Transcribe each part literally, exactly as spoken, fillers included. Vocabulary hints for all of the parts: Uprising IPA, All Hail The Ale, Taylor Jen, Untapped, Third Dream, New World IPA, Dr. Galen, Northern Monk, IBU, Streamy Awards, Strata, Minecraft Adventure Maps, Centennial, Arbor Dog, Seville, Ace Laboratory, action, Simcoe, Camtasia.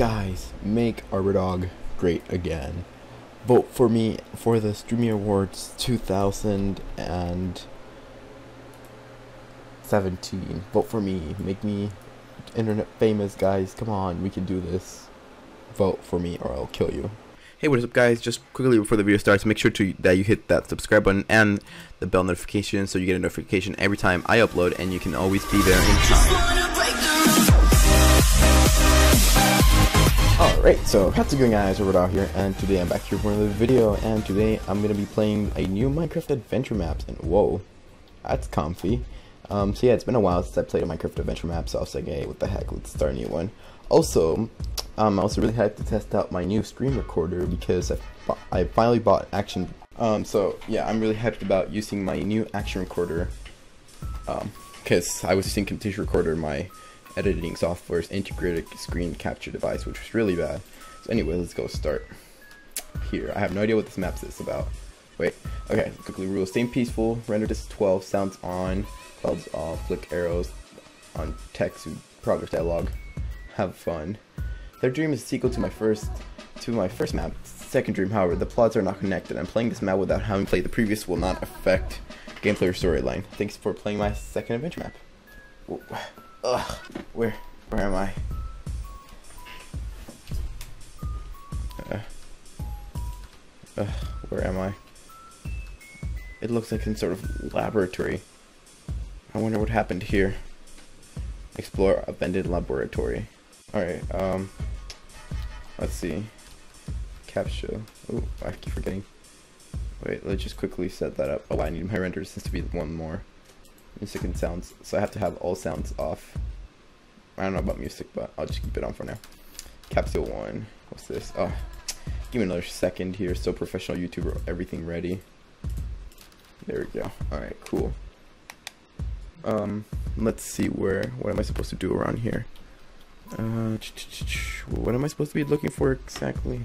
Guys, make Arbor Dog great again. Vote for me for the Streamy Awards two thousand seventeen. Vote for me. Make me internet famous, guys. Come on, we can do this. Vote for me or I'll kill you. Hey, what is up, guys? Just quickly before the video starts, make sure to that you hit that subscribe button and the bell notification so you get a notification every time I upload and you can always be there in time. Alright, so how's it going, guys? Arbor Dog here, and today I'm back here for another video, and today I'm gonna be playing a new Minecraft Adventure Maps, and whoa, that's comfy. Um, so yeah, it's been a while since I played a Minecraft Adventure Map, so I was like, hey, what the heck, let's start a new one. Also, um, I also really had to test out my new screen recorder because I, I finally bought Action. Um, so yeah, I'm really hyped about using my new Action recorder, um, because I was using Camtasia Recorder, my editing software's integrated screen capture device, which was really bad. So anyway, let's go start here. I have no idea what this map is about. Wait, okay, quickly rules. Stay peaceful, render this twelve, sounds on, clouds off, flick arrows on text, progress dialogue, have fun. Third Dream is a sequel to my first to my first map, Second Dream. However, the plots are not connected, and playing this map without having played the previous will not affect gameplay or storyline. Thanks for playing my second adventure map. Whoa. Ugh, where, where am I? Uh, uh, where am I? It looks like some sort of laboratory. I wonder what happened here. Explore abandoned laboratory. Alright, um, let's see. Capture. Oh, I keep forgetting. Wait, let's just quickly set that up. Oh, I need my render distance to be one more. Music and sounds, so I have to have all sounds off. I don't know about music, but I'll just keep it on for now. Capsule one. What's this? Oh, give me another second here. So professional YouTuber, everything ready. There we go. All right, cool. Um, let's see where. What am I supposed to do around here? Uh, what am I supposed to be looking for exactly?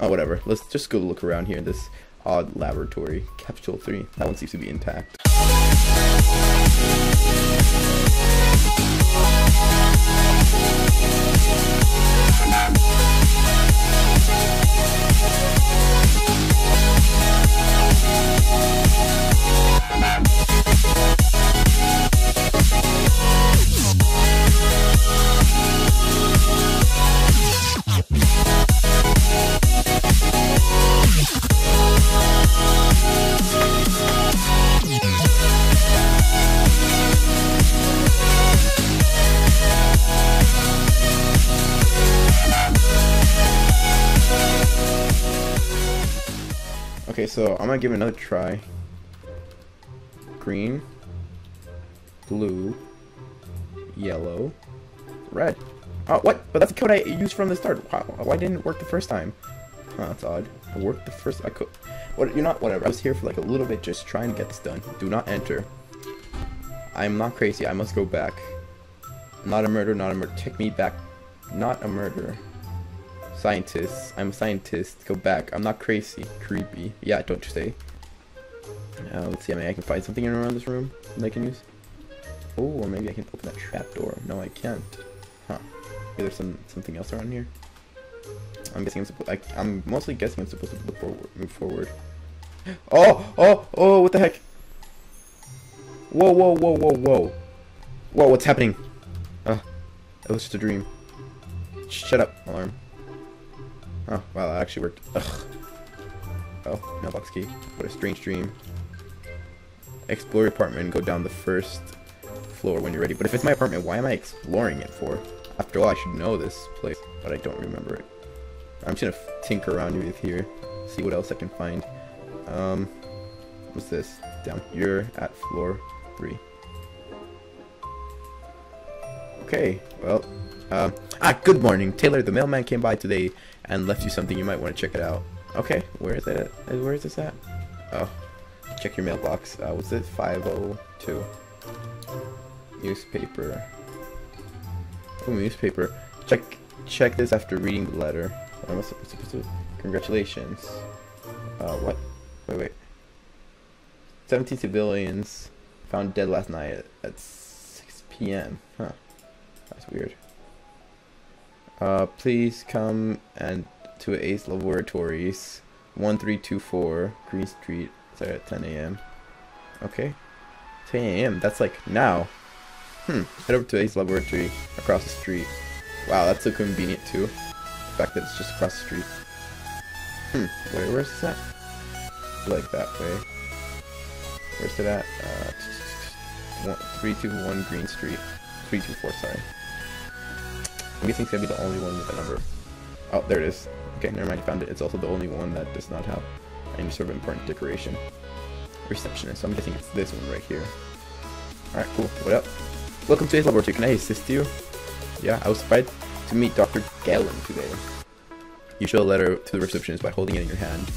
Oh, whatever. Let's just go look around here. This odd laboratory. Capsule three. That one seems to be intact. Okay, so I'm gonna give it another try. Green, blue, yellow, red. Oh, what? But that's the code I used from the start. Wow, why didn't it work the first time? Huh, that's odd. It worked the first. I could. What? You're not. Whatever. I was here for like a little bit, just trying to get this done. Do not enter. I'm not crazy. I must go back. Not a murderer. Not a murderer. Take me back. Not a murderer. Scientist. I'm a scientist. Go back. I'm not crazy. Creepy. Yeah, don't you say. Uh, let's see. I mean, I can find something in around this room that I can use. Oh, or maybe I can open that trap door. No, I can't. Huh. Maybe there's some something else around here. I'm guessing I'm supposed. I, I'm mostly guessing I'm supposed to look forward, move forward. Oh, oh, oh! What the heck? Whoa, whoa, whoa, whoa, whoa! Whoa, what's happening? Uh, it was just a dream. Shut up, alarm. Oh, wow, that actually worked. Ugh. Oh, mailbox key. What a strange dream. Explore your apartment and go down the first floor when you're ready. But if it's my apartment, why am I exploring it for? After all, I should know this place, but I don't remember it. I'm just gonna tinker around with here, see what else I can find. Um, what's this? Down here at floor three. Okay, well. Uh, ah, good morning. Taylor, the mailman, came by today and left you something. You might want to check it out. Okay, where is it? Where is this at? Oh, check your mailbox. Uh, what's it? five oh two. Newspaper. Oh, newspaper. Check check this after reading the letter. What am I supposed to do? Congratulations. Uh, what? Wait, wait. seventeen civilians found dead last night at, at six p m Huh. That's weird. Uh, please come and to Ace Laboratories, one three two four Green Street, there at ten A M Okay, ten A M That's like now. Hmm. Head over to Ace Laboratory across the street. Wow, that's so convenient too. The fact that it's just across the street. Hmm. Wait, where's this at? Like that way. Where's it at? Uh, one three two one Green Street. three two four. Sorry. I'm guessing it's gonna be the only one with that number. Oh, there it is. Okay, never mind. I found it. It's also the only one that does not have any sort of important decoration. Receptionist. So I'm guessing it's this one right here. All right, cool. What up? Welcome to Ace Laboratory. Can I assist you? Yeah, I was surprised to meet Doctor Galen today. You show a letter to the receptionist by holding it in your hand.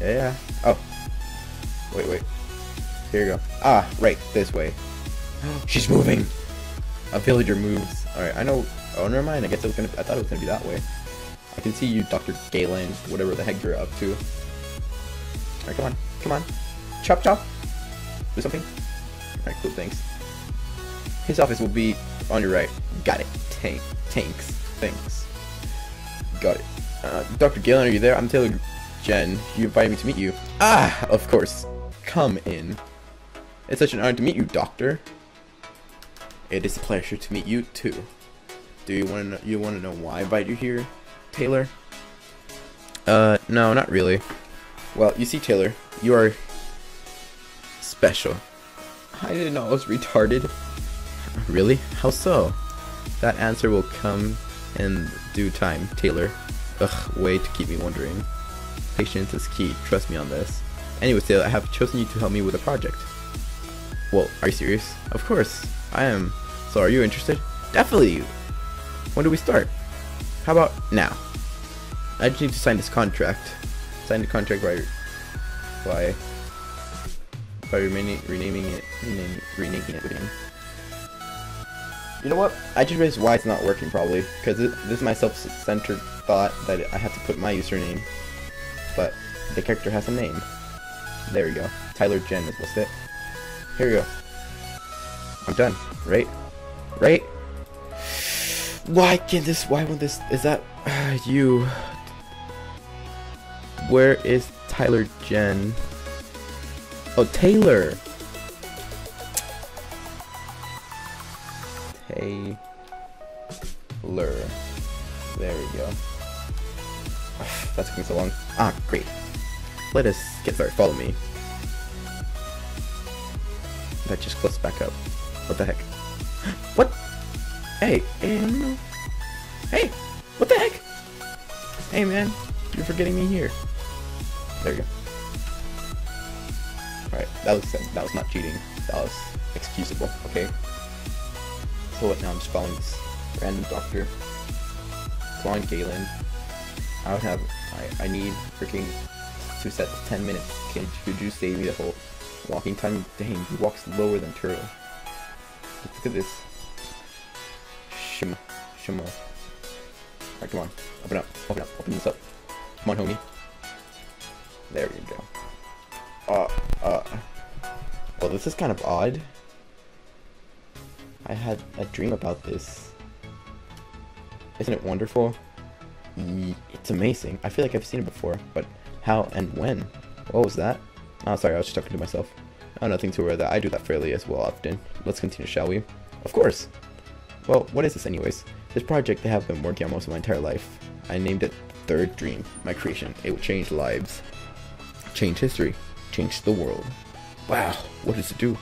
Yeah. Oh. Wait, wait. Here you go. Ah, right. This way. She's moving. A villager moves. All right. I know. Oh, never mind. I guess it was gonna. I thought it was gonna be that way. I can see you, Doctor Galen, whatever the heck you're up to. Alright, come on, come on. Chop, chop. Do something. Alright, cool, thanks. His office will be on your right. Got it. Tank. Tanks. Thanks. Got it. Uh, Doctor Galen, are you there? I'm Taylor Jen. You invited me to meet you. Ah, of course. Come in. It's such an honor to meet you, Doctor. It is a pleasure to meet you, too. Do you want to know, you want to know why I invite you here? Taylor? Uh, no, not really. Well, you see, Taylor, you are special. I didn't know I was retarded. Really? How so? That answer will come in due time, Taylor. Ugh, way to keep me wondering. Patience is key, trust me on this. Anyways, Taylor, I have chosen you to help me with a project. Well, are you serious? Of course, I am. So are you interested? Definitely! When do we start? How about now? I just need to sign this contract. Sign the contract by by by remaining, renaming it, renaming, renaming it. You know what? I just realized why it's not working probably because this is my self-centered thought that I have to put my username, but the character has a name. There we go. Tyler Jen is what's it. Here we go. I'm done. Right? Right? Why can't this? Why won't this? Is that uh, you? Where is Tyler Jen? Oh, Taylor. Taylor. There we go. That's taking so long. Ah, great. Let us get started. Follow me. That just closed back up. What the heck? What? Hey, um, hey, what the heck? Hey, man, you're forgetting me here. There we go. All right, that was that was not cheating. That was excusable. Okay. So what now? I'm just following this random doctor, Blonde Galen. I don't have. I I need freaking two sets of ten minutes. Can could you save me the whole walking time? Dang, he walks lower than Turtle. Look at this. Shimo. Shimo. Alright, come on. Open up. Open up. Open this up. Come on, homie. There you go. Uh, uh. Well, this is kind of odd. I had a dream about this. Isn't it wonderful? It's amazing. I feel like I've seen it before, but how and when? What was that? Oh, sorry, I was just talking to myself. Oh, nothing to worry about. I do that fairly as well often. Let's continue, shall we? Of course! Well, what is this anyways? This project I have been working on most of my entire life. I named it Third Dream, my creation. It would change lives, change history, change the world. Wow, what does it do?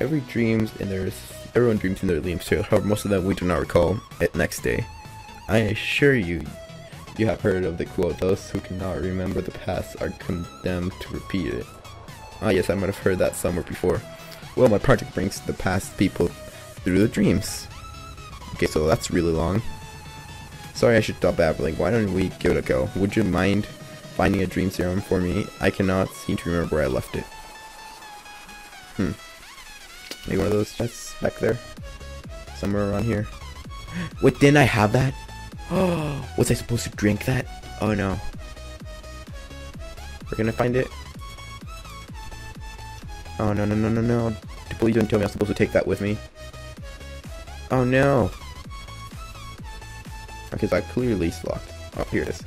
Every dreams and there's everyone dreams in their dreams too. However, most of them we do not recall it next day. I assure you, you have heard of the quote, those who cannot remember the past are condemned to repeat it. Ah yes, I might have heard that somewhere before. Well, my project brings the past people through the dreams. Okay, so that's really long. Sorry, I should stop babbling. Why don't we give it a go? Would you mind finding a dream serum for me? I cannot seem to remember where I left it. Hmm. Maybe one of those chests back there? Somewhere around here. Wait, didn't I have that? Oh, was I supposed to drink that? Oh no. We're gonna find it. Oh no no no no no. Please don't tell me I'm supposed to take that with me. Oh no. Because I clearly slocked. Oh, here it is.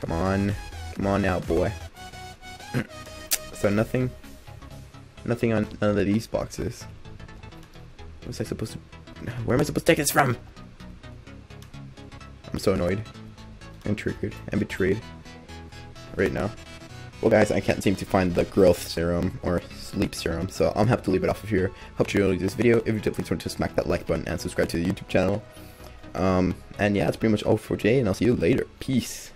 Come on. Come on now, boy. So nothing. Nothing on none of these boxes. What was I supposed to... Where am I supposed to take this from? I'm so annoyed. And triggered. And betrayed. Right now. Well guys, I can't seem to find the growth serum or sleep serum, so I'm gonna have to leave it off of here. Hope you enjoyed this video. If you did, please want to smack that like button and subscribe to the YouTube channel. Um, and yeah, that's pretty much all for today, and I'll see you later. Peace.